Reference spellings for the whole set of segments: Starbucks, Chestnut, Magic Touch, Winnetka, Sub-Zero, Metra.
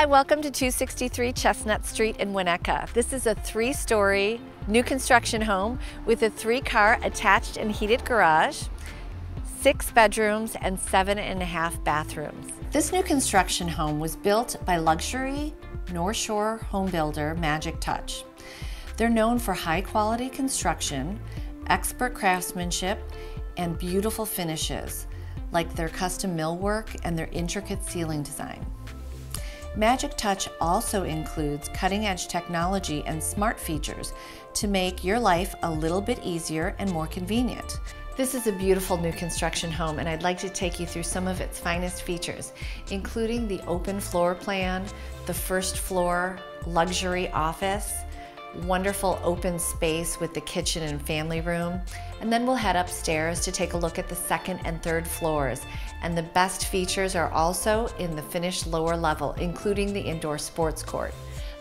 Hi, welcome to 263 Chestnut Street in Winnetka. This is a three-story new construction home with a three-car attached and heated garage, 6 bedrooms, and 7.5 bathrooms. This new construction home was built by luxury North Shore home builder Magic Touch. They're known for high-quality construction, expert craftsmanship, and beautiful finishes like their custom millwork and their intricate ceiling design. Magic Touch also includes cutting-edge technology and smart features to make your life a little bit easier and more convenient. This is a beautiful new construction home, and I'd like to take you through some of its finest features, including the open floor plan, the first floor luxury office, wonderful open space with the kitchen and family room, and then we'll head upstairs to take a look at the second and third floors. And the best features are also in the finished lower level, including the indoor sports court.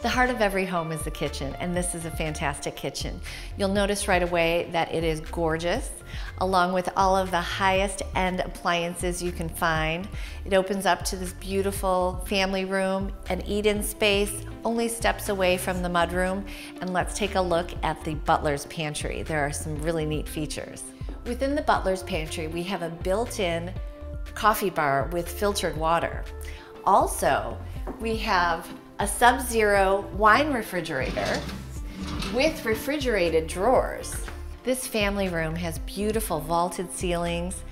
The heart of every home is the kitchen, and this is a fantastic kitchen. You'll notice right away that it is gorgeous, along with all of the highest end appliances you can find. It opens up to this beautiful family room, an eat-in space, only steps away from the mudroom. And let's take a look at the butler's pantry. There are some really neat features. Within the butler's pantry, we have a built-in coffee bar with filtered water. Also, we have a Sub-Zero wine refrigerator with refrigerated drawers. This family room has beautiful vaulted ceilings,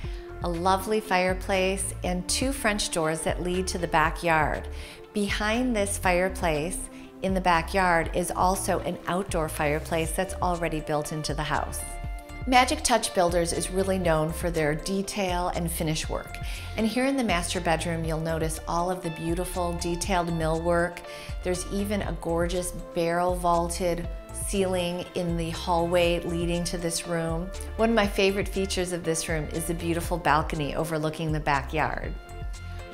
a lovely fireplace, and 2 French doors that lead to the backyard. Behind this fireplace in the backyard is also an outdoor fireplace that's already built into the house. Magic Touch Builders is really known for their detail and finish work. And here in the master bedroom, you'll notice all of the beautiful detailed millwork. There's even a gorgeous barrel vaulted ceiling in the hallway leading to this room. One of my favorite features of this room is the beautiful balcony overlooking the backyard.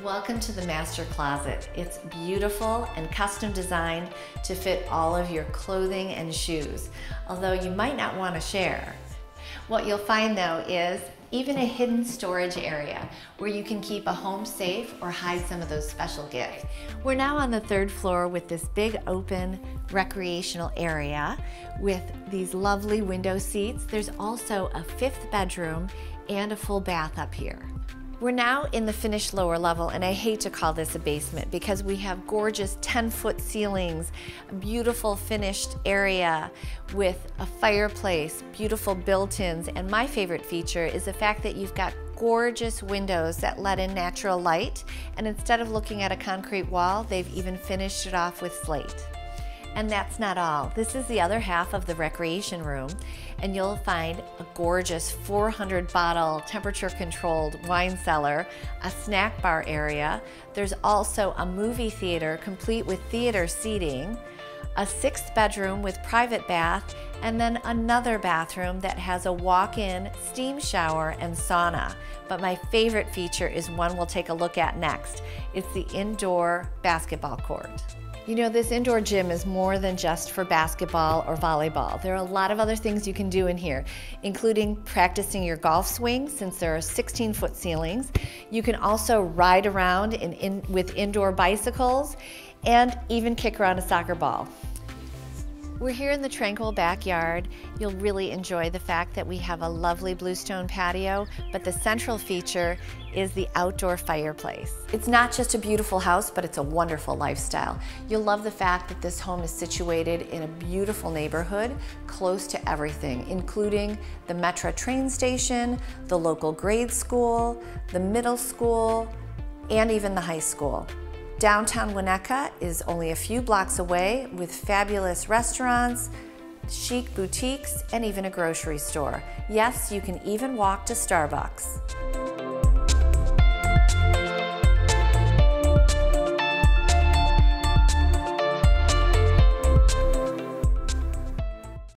Welcome to the master closet. It's beautiful and custom designed to fit all of your clothing and shoes, although you might not want to share. What you'll find though is even a hidden storage area where you can keep a home safe or hide some of those special gifts. We're now on the third floor with this big open recreational area with these lovely window seats. There's also a 5th bedroom and a full bath up here. We're now in the finished lower level, and I hate to call this a basement because we have gorgeous 10-foot ceilings, a beautiful finished area with a fireplace, beautiful built-ins, and my favorite feature is the fact that you've got gorgeous windows that let in natural light, and instead of looking at a concrete wall, they've even finished it off with slate. And that's not all. This is the other half of the recreation room, and you'll find a gorgeous 400-bottle temperature-controlled wine cellar, a snack bar area. There's also a movie theater complete with theater seating, a 6th bedroom with private bath, and then another bathroom that has a walk-in steam shower and sauna. But my favorite feature is one we'll take a look at next. It's the indoor basketball court. You know, this indoor gym is more than just for basketball or volleyball. There are a lot of other things you can do in here, including practicing your golf swing, since there are 16-foot ceilings. You can also ride around with indoor bicycles and even kick around a soccer ball. We're here in the tranquil backyard. You'll really enjoy the fact that we have a lovely bluestone patio, but the central feature is the outdoor fireplace. It's not just a beautiful house, but it's a wonderful lifestyle. You'll love the fact that this home is situated in a beautiful neighborhood, close to everything, including the Metra train station, the local grade school, the middle school, and even the high school. Downtown Winnetka is only a few blocks away with fabulous restaurants, chic boutiques, and even a grocery store. Yes, you can even walk to Starbucks.